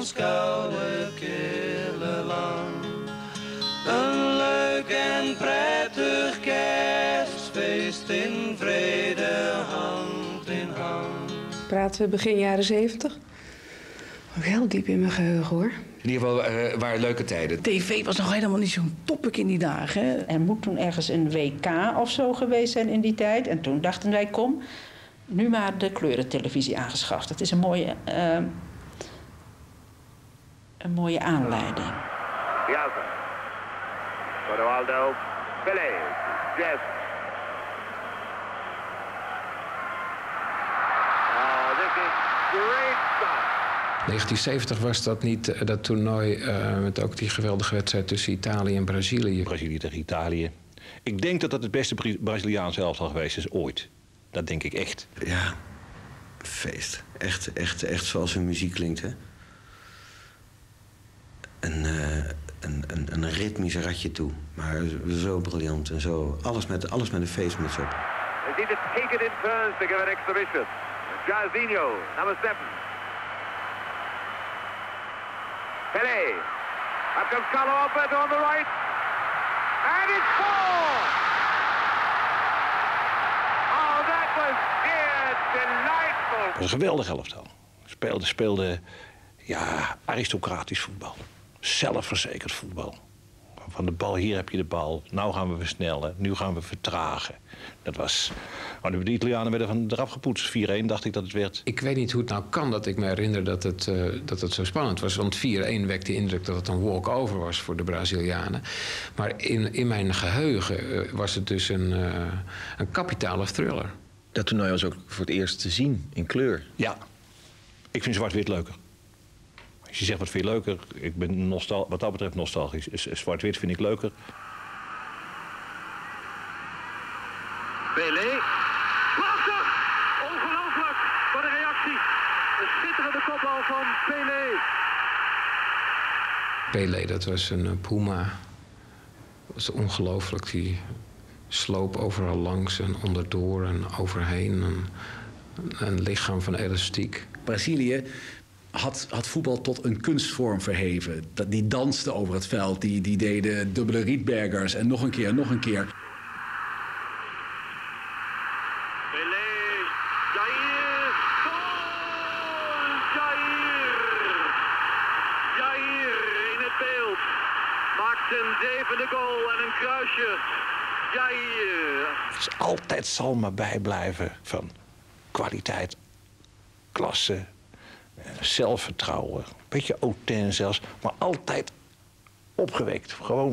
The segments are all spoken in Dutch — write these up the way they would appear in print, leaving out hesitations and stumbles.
ons koude kille land. Een leuk en prettig kerstfeest in vrede, hand in hand. Praten we begin jaren 70? Heel diep in mijn geheugen, hoor. In ieder geval waren leuke tijden. TV was nog helemaal niet zo'n topic in die dagen. Hè? Er moet toen ergens een WK of zo geweest zijn in die tijd. En toen dachten wij, kom, nu maar de kleurentelevisie aangeschaft. Dat is een mooie aanleiding. Bielsa. Ronaldo. Pelé. Yes. Oh, this is great stuff. 1970 was dat niet dat toernooi met ook die geweldige wedstrijd tussen Italië en Brazilië. Brazilië tegen Italië. Ik denk dat dat het beste Braziliaans elftal geweest is ooit. Dat denk ik echt. Ja, feest. Echt zoals hun muziek klinkt, hè. Een ritmisch ratje toe. Maar zo briljant en zo. Alles met een feestmuts op. They did it, take it in turns to give an exhibition. Jairzinho, number 7. Pelé. Up comes Carlos Alberto on the right. And it's 4! Oh, that was delightful. Een geweldig elftal. Speelde ja, aristocratisch voetbal. Zelfverzekerd voetbal. Van de bal, hier heb je de bal. Nou gaan we versnellen. Nu gaan we vertragen. Dat was... Maar de Italianen werden van eraf gepoetst. 4-1 dacht ik dat het werd. Ik weet niet hoe het nou kan dat ik me herinner dat het zo spannend was. Want 4-1 wekte de indruk dat het een walk-over was voor de Brazilianen. Maar in mijn geheugen was het dus een kapitale thriller. Dat toernooi was ook voor het eerst te zien in kleur. Ja. Ik vind zwart-wit leuker. Als je zegt wat veel leuker, ik ben wat dat betreft nostalgisch. Zwart-wit vind ik leuker. Pelé. Prachtig! Ongelooflijk! Wat een reactie! Een schitterende kopbal van Pelé. Pelé, dat was een puma. Dat was ongelooflijk. Die sloop overal langs en onderdoor en overheen. Een lichaam van elastiek. Brazilië had voetbal tot een kunstvorm verheven. Die dansten over het veld, die deden dubbele rietbergers en nog een keer, nog een keer. Pelé, Jair, goal, Jair in het beeld, maakt een zevende goal en een kruisje, Jair. Het is altijd zal maar bijblijven van kwaliteit, klasse. Zelfvertrouwen, een beetje autain zelfs, maar altijd opgewekt. Gewoon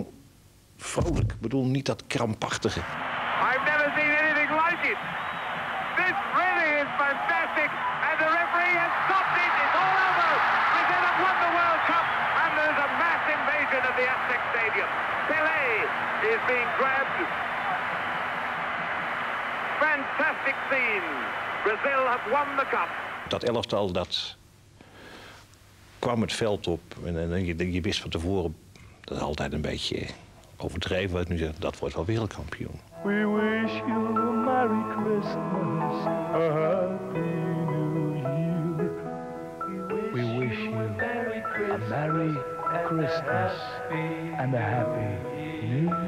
vrolijk. Ik bedoel, niet dat krampachtige. I've never seen anything like it. This really is fantastic. And the referee has stopped it. It's all over. Brazil have won the World Cup. And there's a mass invasion of the Aztec Stadium. Pelé is being grabbed. Fantastic scene. Brazil have won the cup. Dat elftal, dat... kwam het veld op en je wist van tevoren, dat is altijd een beetje overdreven wat ik nu zeg, dat wordt wel wereldkampioen. We wish you a Merry Christmas, a Happy New Year. We wish you a Merry Christmas and a Happy New Year.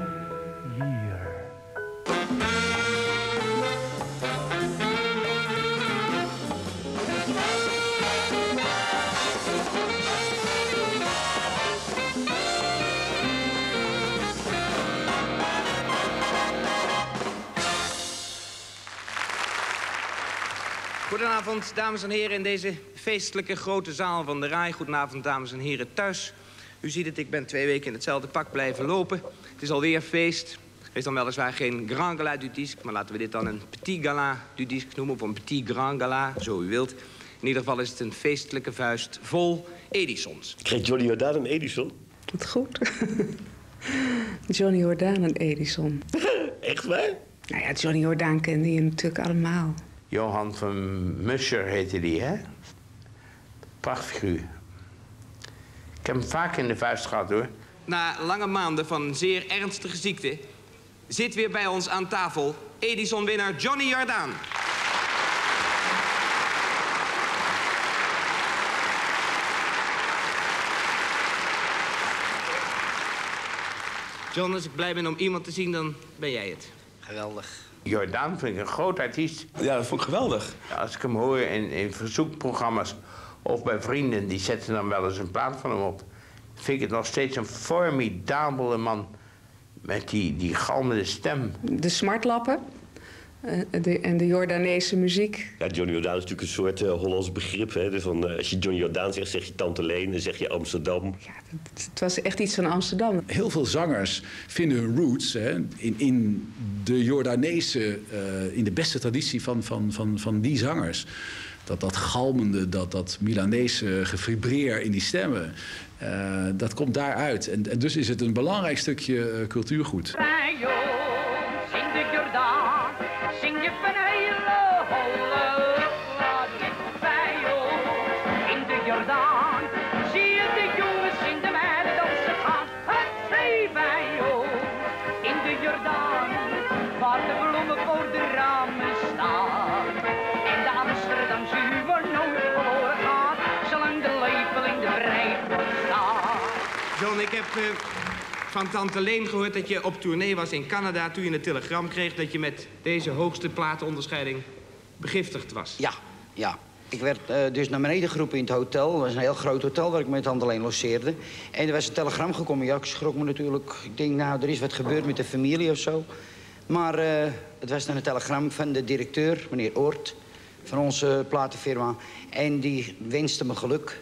Goedenavond, dames en heren, in deze feestelijke grote zaal van de RAI. Goedenavond, dames en heren, thuis. U ziet het, ik ben 2 weken in hetzelfde pak blijven lopen. Het is alweer feest. Er is dan weliswaar geen grand gala du disque, maar laten we dit dan een petit gala du disque noemen. Of een petit grand gala, zo u wilt. In ieder geval is het een feestelijke vuist vol Edisons. Kreeg Johnny Jordaan een Edison? Wat goed. Johnny Jordaan een Edison. Echt waar? Nou ja, Johnny Jordaan kende je natuurlijk allemaal. Johan van Muscher heette die, hè? Prachtfiguur. Ik heb hem vaak in de vuist gehad, hoor. Na lange maanden van een zeer ernstige ziekte zit weer bij ons aan tafel Edison-winnaar Johnny Jordaan. John, als ik blij ben om iemand te zien, dan ben jij het. Geweldig. Jordaan vind ik een groot artiest. Ja, dat vond ik geweldig. Als ik hem hoor in verzoekprogramma's of bij vrienden, die zetten dan wel eens een plaat van hem op. Vind ik het nog steeds een formidabele man met die galmende stem. De smartlappen. En de Jordaanese muziek. Ja, Johnny Jordaan is natuurlijk een soort Hollands begrip. Hè? Dus van, als je Johnny Jordaan zegt, zeg je Tante Leen, dan zeg je Amsterdam. Ja, het was echt iets van Amsterdam. Heel veel zangers vinden hun roots hè, in de Jordaanese, in de beste traditie van die zangers. Dat galmende, dat Milanese gefibreer in die stemmen, dat komt daaruit. En dus is het een belangrijk stukje cultuurgoed. Ik heb van Tante Leen gehoord dat je op tournee was in Canada toen je een telegram kreeg dat je met deze hoogste plaatonderscheiding begiftigd was. Ja. Ik werd dus naar beneden geroepen in het hotel. Dat was een heel groot hotel waar ik met Tante Leen logeerde. En er was een telegram gekomen. Ja, ik schrok me natuurlijk. Ik denk, nou, er is wat gebeurd met de familie of zo. Maar het was dan een telegram van de directeur, meneer Oort, van onze platenfirma. En die wenste me geluk.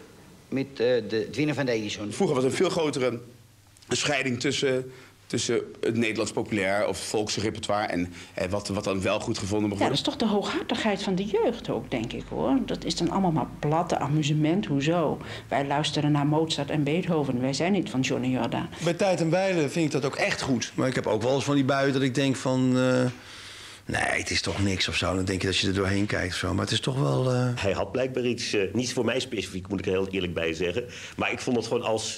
Met het winnen van de Edison. Vroeger was er een veel grotere scheiding tussen het Nederlands populair of volksrepertoire en wat dan wel goed gevonden mag worden. Ja, dat is toch de hooghartigheid van de jeugd ook, denk ik hoor. Dat is dan allemaal maar platte amusement, hoezo? Wij luisteren naar Mozart en Beethoven, wij zijn niet van Johnny Jordaan. Bij tijd en wijle vind ik dat ook echt goed. Maar ik heb ook wel eens van die buien dat ik denk van... Nee, het is toch niks of zo. Dan denk je dat je er doorheen kijkt of zo. Maar het is toch wel... Hij had blijkbaar iets... Niet voor mij specifiek, moet ik er heel eerlijk bij zeggen. Maar ik vond dat gewoon als...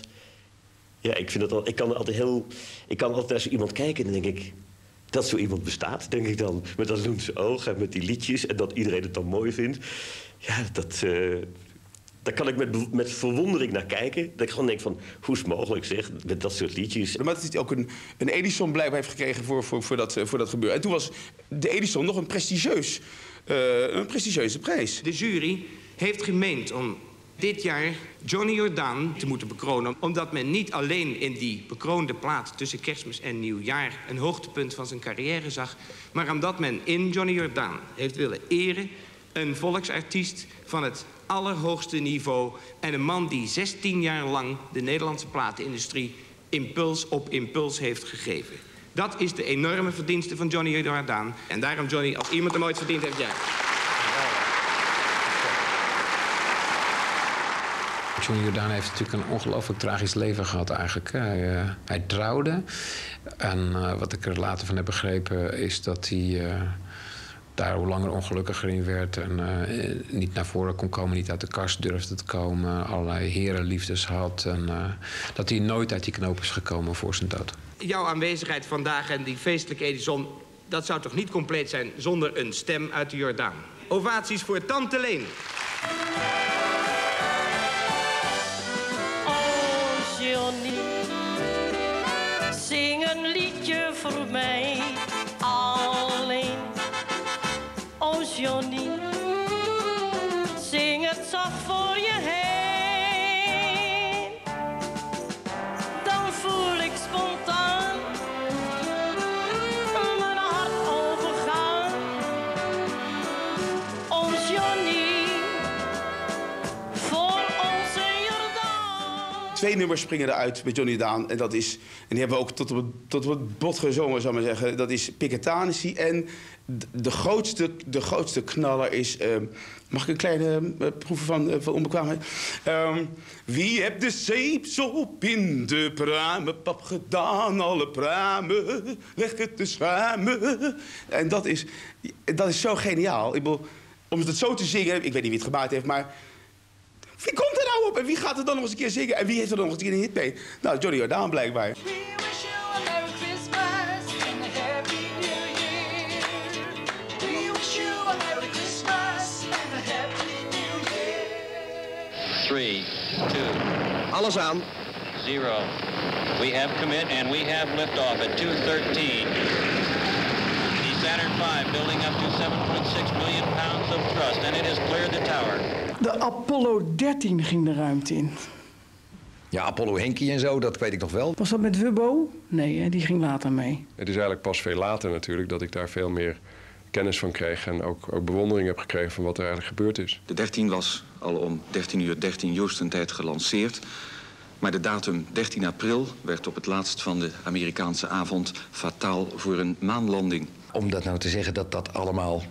Ja, ik vind dat al... Ik kan altijd naar zo iemand kijken en dan denk ik... Dat zo iemand bestaat, denk ik dan. Met dat loense oog en met die liedjes. En dat iedereen het dan mooi vindt. Ja, dat... Daar kan ik met verwondering naar kijken. Dat ik gewoon denk van, hoe is het mogelijk zeg, met dat soort liedjes. Maar dat hij ook een Edison blijkbaar heeft gekregen voor dat gebeuren. En toen was de Edison nog een prestigieuze prijs. De jury heeft gemeend om dit jaar Johnny Jordaan te moeten bekronen. Omdat men niet alleen in die bekroonde plaat tussen Kerstmis en Nieuwjaar een hoogtepunt van zijn carrière zag. Maar omdat men in Johnny Jordaan heeft willen eren een volksartiest van het allerhoogste niveau en een man die 16 jaar lang de Nederlandse platenindustrie impuls op impuls heeft gegeven. Dat is de enorme verdienste van Johnny Jordaan. En daarom, Johnny, als iemand hem ooit verdiend heeft, jij. Johnny Jordaan heeft natuurlijk een ongelooflijk tragisch leven gehad eigenlijk. Hij trouwde en wat ik er later van heb begrepen is dat hij... daar hoe langer ongelukkiger in werd en niet naar voren kon komen, niet uit de kast durfde te komen, allerlei herenliefdes had en dat hij nooit uit die knoop is gekomen voor zijn dood. Jouw aanwezigheid vandaag en die feestelijke Edison, dat zou toch niet compleet zijn zonder een stem uit de Jordaan. Ovaties voor Tante Leen. Oh Johnny, zing een liedje voor mij. Johnny, zing het zacht voor je heen. Dan voel ik spontaan mijn hart overgaan. Ons Johnny, voor onze Jordaan. Twee nummers springen eruit met Johnny Jordaan. En dat is, en die hebben we ook tot op het bot gezongen, zou ik maar zeggen. Dat is Piketanissie en... De grootste knaller is... mag ik een kleine proeven van onbekwaamheid? Wie hebt de zeepsop in de pruimenpap gedaan? Alle pruimen, leg het te schuimen. En dat is zo geniaal. Ik bedoel, om het zo te zingen, ik weet niet wie het gemaakt heeft, maar... Wie komt er nou op en wie gaat het dan nog eens een keer zingen? En wie heeft er dan nog eens een keer een hit mee? Nou, Johnny Jordaan blijkbaar. Alles aan. 0. We have commit and we have liftoff at 2:13. The Saturn V building up to 7.6 million pounds of thrust and it has cleared the tower. De Apollo 13 ging de ruimte in. Ja, Apollo Henkie en zo, dat weet ik nog wel. Was dat met Wubbo? Nee, hè? Die ging later mee. Het is eigenlijk pas veel later natuurlijk dat ik daar veel meer kennis van kreeg en ook bewondering heb gekregen van wat er eigenlijk gebeurd is. De 13 was al om 13:13 Houston tijd gelanceerd. Maar de datum 13 april werd op het laatst van de Amerikaanse avond fataal voor een maanlanding. Om dat nou te zeggen dat dat allemaal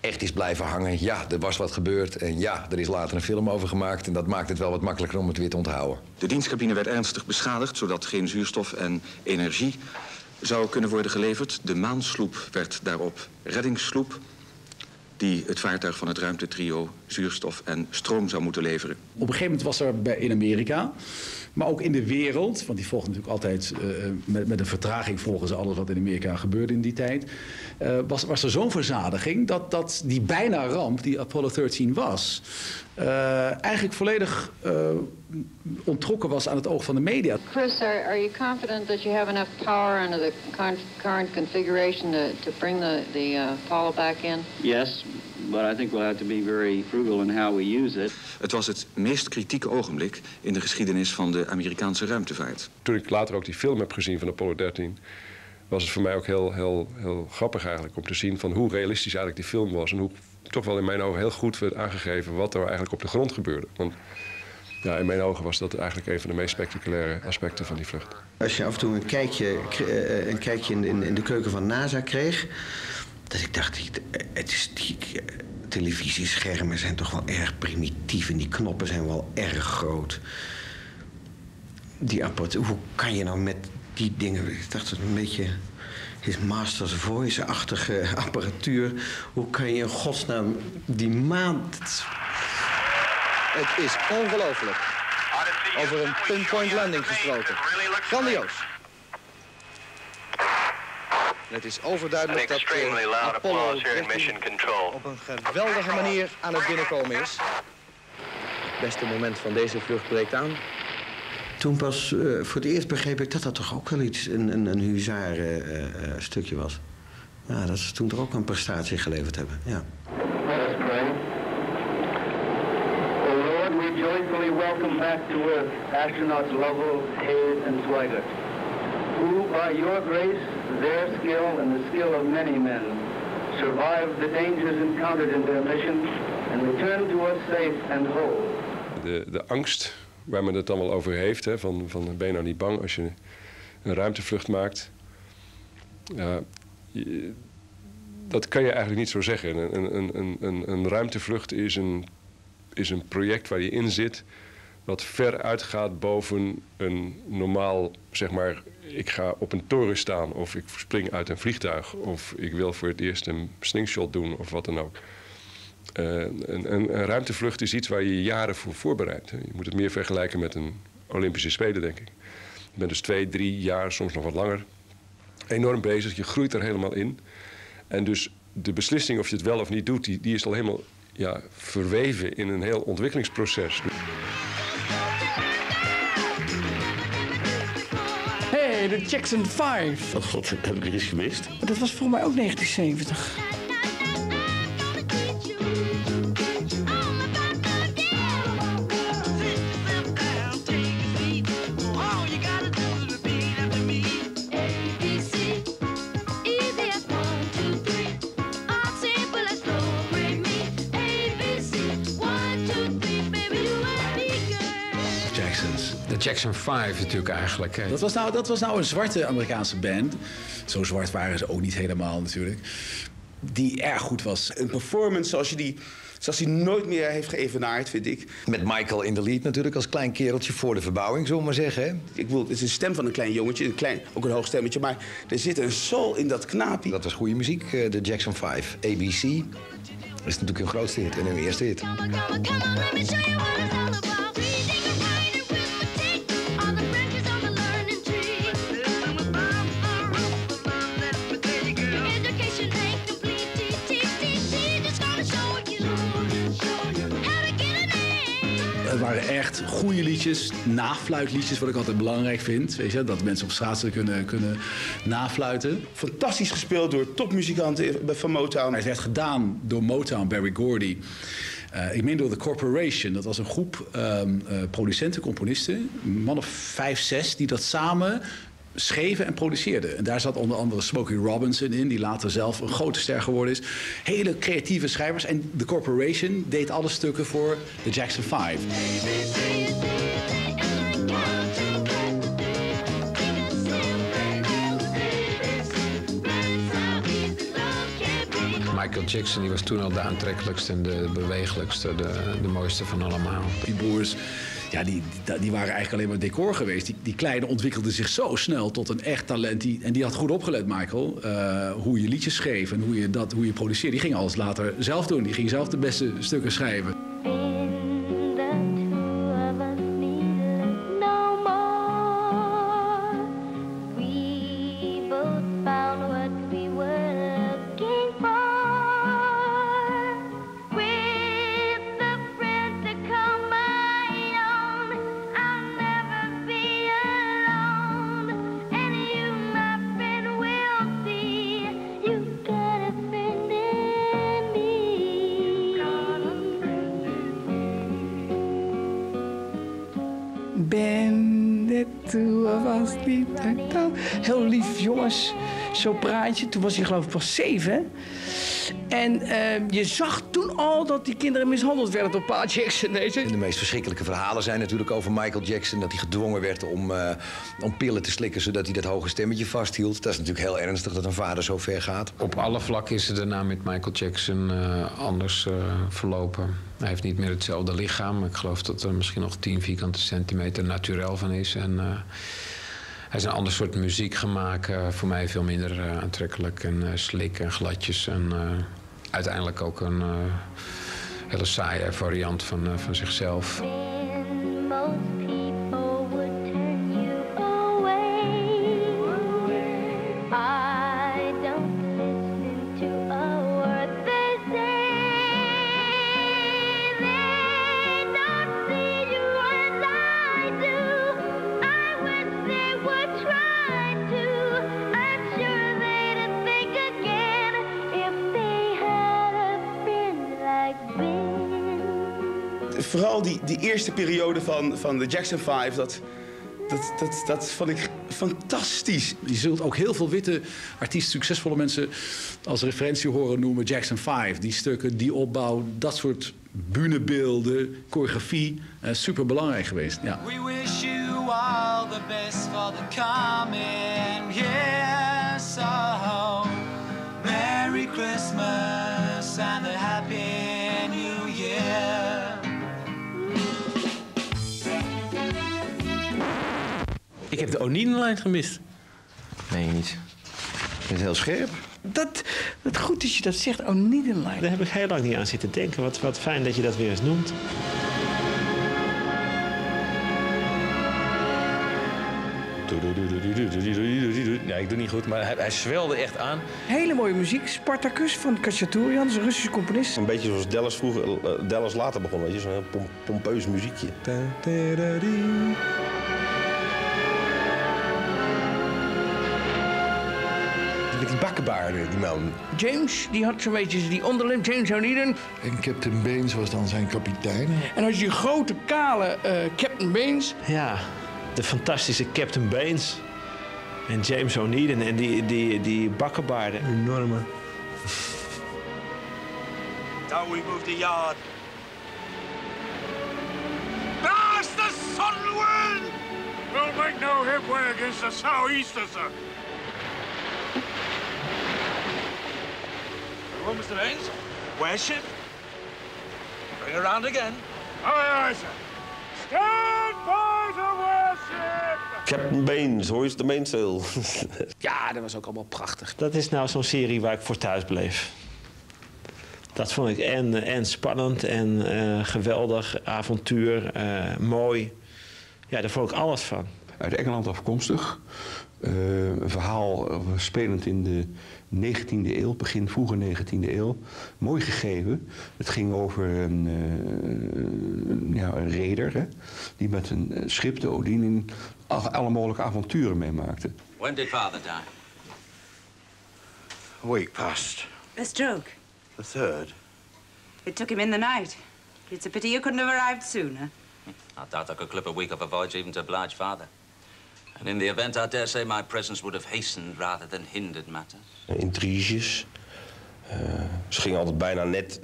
echt is blijven hangen. Ja, er was wat gebeurd en ja, er is later een film over gemaakt. En dat maakt het wel wat makkelijker om het weer te onthouden. De dienstcabine werd ernstig beschadigd, zodat geen zuurstof en energie zou kunnen worden geleverd. De maansloep werd daarop reddingssloep, die het vaartuig van het ruimtetrio zuurstof en stroom zou moeten leveren. Op een gegeven moment was er in Amerika, maar ook in de wereld, want die volgt natuurlijk altijd met een vertraging volgen ze alles wat in Amerika gebeurde in die tijd, was er zo'n verzadiging dat die bijna ramp die Apollo 13 was, eigenlijk volledig onttrokken was aan het oog van de media. Chris, are you confident that you have enough power under the current configuration to bring the Apollo back in? Yes, but I think we'll have to be very frugal in how we use it. Het was het meest kritieke ogenblik in de geschiedenis van de Amerikaanse ruimtevaart. Toen ik later ook die film heb gezien van Apollo 13, was het voor mij ook heel grappig eigenlijk om te zien van hoe realistisch eigenlijk die film was en hoe toch wel in mijn ogen heel goed werd aangegeven wat er eigenlijk op de grond gebeurde. Want ja, in mijn ogen was dat eigenlijk een van de meest spectaculaire aspecten van die vlucht. Als je af en toe een kijkje in de keuken van NASA kreeg, dat ik dacht, die televisieschermen zijn toch wel erg primitief en die knoppen zijn wel erg groot. Die apparatuur, hoe kan je nou met die dingen, ik dacht dat een beetje His Master's Voice-achtige apparatuur, hoe kan je in godsnaam die maand... Het is ongelooflijk. Over een pinpoint landing gesproken. Grandioos. Het is overduidelijk dat Apollo 13 op een geweldige manier aan het binnenkomen is. Het beste moment van deze vlucht breekt aan. Toen pas voor het eerst begreep ik dat toch ook wel iets een huzarenstukje was. Ja, dat ze toen toch ook een prestatie geleverd hebben. Ja. Joyfully welcome back to Earth, astronauts Lovell, Hayes, and Zweigert, who, by your grace, their skill, and the skill of many men, survived the dangers encountered in their mission and returned to us safe and whole. De angst waar men het dan wel over heeft, hè, van ben je nou niet bang als je een ruimtevlucht maakt, dat kan je eigenlijk niet zo zeggen. Een ruimtevlucht is een project waar je in zit dat ver uitgaat boven een normaal, zeg maar, ik ga op een toren staan of ik spring uit een vliegtuig of ik wil voor het eerst een slingshot doen of wat dan ook. Een ruimtevlucht is iets waar je jaren voor voorbereidt. Je moet het meer vergelijken met een Olympische Spelen, denk ik. Je bent dus 2, 3 jaar, soms nog wat langer, enorm bezig. Je groeit er helemaal in. En dus de beslissing of je het wel of niet doet, die is al helemaal... ja, verweven in een heel ontwikkelingsproces. Hey, de Jackson 5. Oh god, dat heb ik er eens gemist. Dat was volgens mij ook 1970. Jackson 5 natuurlijk eigenlijk. Hè. Dat was nou een zwarte Amerikaanse band. Zo zwart waren ze ook niet helemaal natuurlijk. Die erg goed was. Een performance zoals die nooit meer heeft geëvenaard, vind ik. Met Michael in de lead natuurlijk als klein kereltje voor de verbouwing, zullen we maar zeggen. Hè? Ik bedoel, het is een stem van een klein jongetje, ook een hoog stemmetje. Maar er zit een soul in dat knaapje. Dat was goede muziek, de Jackson 5. ABC is natuurlijk hun grootste hit en hun eerste hit. waren echt goede liedjes, nafluitliedjes, wat ik altijd belangrijk vind. Weet je, dat mensen op straat kunnen nafluiten. Fantastisch gespeeld door topmuzikanten van Motown. Hij werd gedaan door Motown, Barry Gordy. Ik meen door The Corporation. Dat was een groep producenten, componisten, een man of 5, 6, die dat samen schreven en produceerden. En daar zat onder andere Smokey Robinson in, die later zelf een grote ster geworden is. Hele creatieve schrijvers. En The Corporation deed alle stukken voor de Jackson 5. Michael Jackson, die was toen al de aantrekkelijkste en de bewegelijkste, de mooiste van allemaal. Die broers, ja, die waren eigenlijk alleen maar decor geweest. Die kleine ontwikkelde zich zo snel tot een echt talent. En die had goed opgelet, Michael, hoe je liedjes schreef en hoe je produceerde. Die ging alles later zelf doen. Die ging zelf de beste stukken schrijven. Heel lief jongens, zo praatje. Toen was hij geloof ik pas 7. En je zag toen al dat die kinderen mishandeld werden door Paul Jackson. En de meest verschrikkelijke verhalen zijn natuurlijk over Michael Jackson. Dat hij gedwongen werd om pillen te slikken zodat hij dat hoge stemmetje vasthield. Dat is natuurlijk heel ernstig dat een vader zo ver gaat. Op alle vlakken is het daarna met Michael Jackson anders verlopen. Hij heeft niet meer hetzelfde lichaam. Ik geloof dat er misschien nog 10 vierkante centimeter naturel van is. En, hij is een ander soort muziek gemaakt, voor mij veel minder aantrekkelijk en slik en gladjes. En uiteindelijk ook een hele saaie variant van zichzelf. Vooral die eerste periode van de Jackson 5, dat vond ik fantastisch. Je zult ook heel veel witte artiesten, succesvolle mensen als referentie horen noemen Jackson 5. Die stukken, die opbouw, dat soort bühnebeelden, choreografie, superbelangrijk geweest. Ja. We wish you all the best for the coming year. So Merry Christmas and a happy New Year. Ik heb de Onedin-lijn gemist. Nee, niet. Dat is heel scherp. Dat goed dat je dat zegt, Onedin-lijn. Daar heb ik heel lang niet aan zitten denken. Wat fijn dat je dat weer eens noemt. Ja, ik doe niet goed, maar hij zwelde echt aan. Hele mooie muziek. Spartacus van Kachaturian, een Russische componist. Een beetje zoals Dallas vroeger, Dallas later begon, weet je, zo'n heel pompeus muziekje. Met die bakkenbaarden, die man. James, die had zo'n beetje die onderlip, James Onedin. En Captain Baines was dan zijn kapitein. En als je die grote, kale Captain Baines. Ja, de fantastische Captain Baines. En James Onedin en die bakkenbaarden. Enorme. Now we move the yard. There's the southern wind! We'll make no headway against the southeaster, sir. Hello, Mr. Baines. Where's ship? Bring her round again. Aye, aye, sir. Stand by the warship! Captain Baines, hoist the mainsail. Ja, dat was ook allemaal prachtig. Dat is nou zo'n serie waar ik voor thuis bleef. Dat vond ik en spannend en geweldig, avontuur, mooi. Ja, daar vond ik alles van. uit Engeland afkomstig. Een verhaal spelend in de 19e eeuw, begin vroege 19e eeuw. Mooi gegeven. Het ging over een reder die met een schip, de Odin, in alle mogelijke avonturen meemaakte. When did father die? A week past. A stroke. The third. It took him in the night. It's a pity you couldn't have arrived sooner. I doubt I could clip a week off a voyage even to oblige father. And in the event, I dare say my presence would have hastened rather than hindered matters. Intriges. Ze gingen altijd bijna net,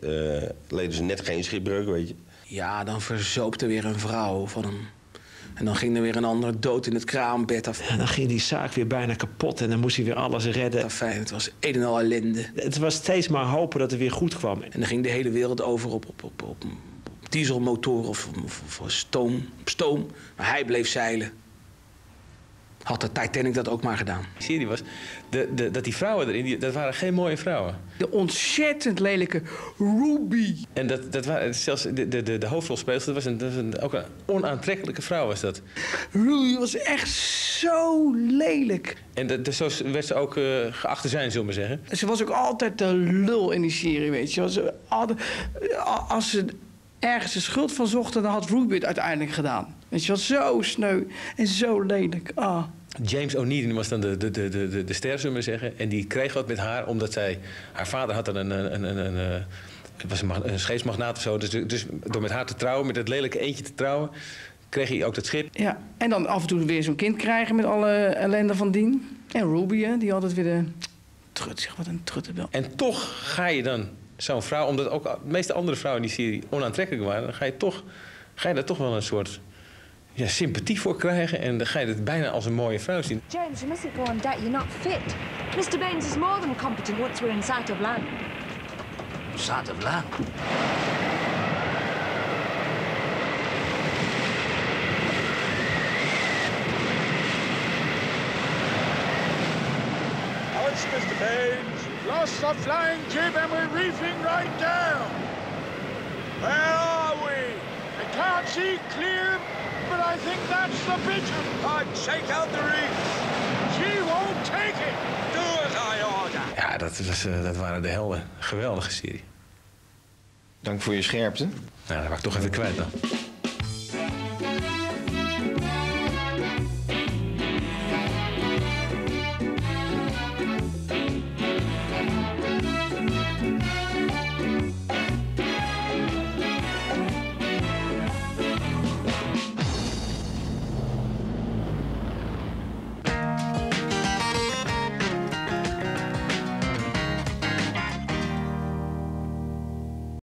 leden ze net geen schipbreuk, weet je. Ja, dan verzoopte weer een vrouw van hem. En dan ging er weer een ander dood in het kraambed af. En dan ging die zaak weer bijna kapot en dan moest hij weer alles redden. Afijn, het was een en al ellende. Het was steeds maar hopen dat het weer goed kwam. En dan ging de hele wereld over op dieselmotoren of stoom. Maar hij bleef zeilen. Had de Titanic dat ook maar gedaan. De serie was dat die vrouwen erin, dat waren geen mooie vrouwen. De ontzettend lelijke Ruby. En dat waren zelfs de hoofdrolspeelster, ook een onaantrekkelijke vrouw was dat. Ruby was echt zo lelijk. En zo werd ze ook geacht te zijn, zullen we zeggen. Ze was ook altijd de lul in die serie, weet je. Als ze ergens de schuld van zochten, dan had Ruby het uiteindelijk gedaan. Weet je wel, zo sneu en zo lelijk. Ah. James O'Neill was dan de ster, zullen we zeggen. En die kreeg wat met haar, omdat zij... Haar vader had dan een scheepsmagnaat of zo. Dus door met haar te trouwen, met dat lelijke eentje te trouwen... kreeg hij ook dat schip. Ja, en dan af en toe weer zo'n kind krijgen met alle ellende van dien. En Ruby, hè, die altijd weer de... Trut, zeg, wat een truttenbel. En toch ga je dan zo'n vrouw... Omdat ook de meeste andere vrouwen in die serie onaantrekkelijk waren... Dan ga je daar toch wel een soort... Ja, sympathie voor krijgen en dan ga je het bijna als een mooie vrouw zien. James, you mustn't go on deck. You're not fit. Mr. Baines is more than competent once we're in sight of land. Sight of land? Watch, Mr. Baines. Lost our flying jib and we're reefing right down. Where are we? I can't see clear. But I think that's the pigeon. I'd shake out the reef. She won't take it. Do as I order. Ja, dat waren de helden. Geweldige serie. Dank voor je scherpte. Nou, dat was ik toch even kwijt dan.